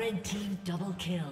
Red team double kill.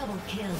Double kill.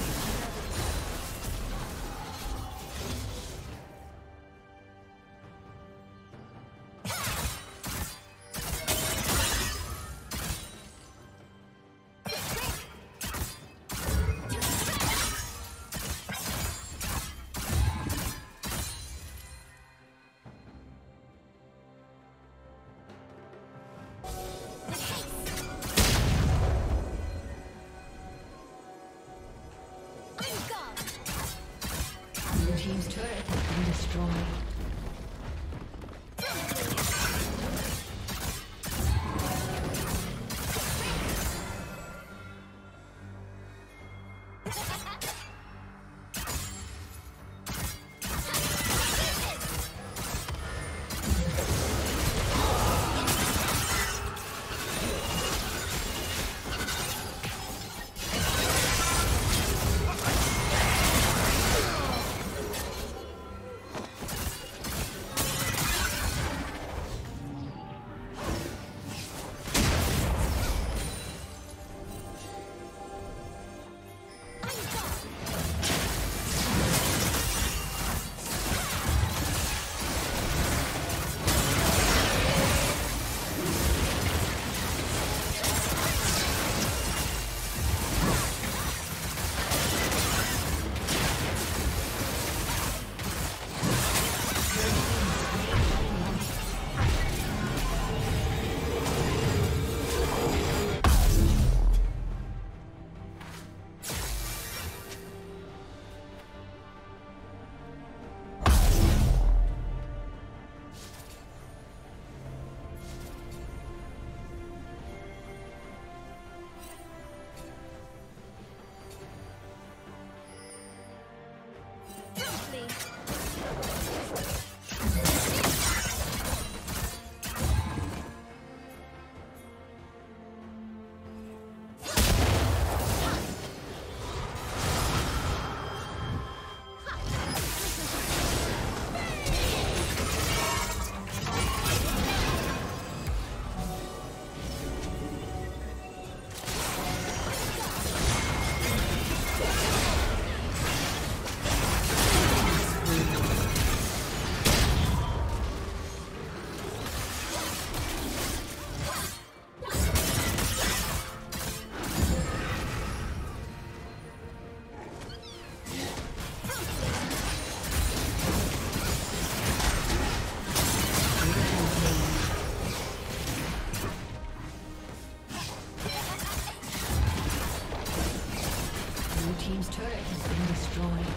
Team's turret has been destroyed.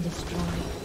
been destroyed.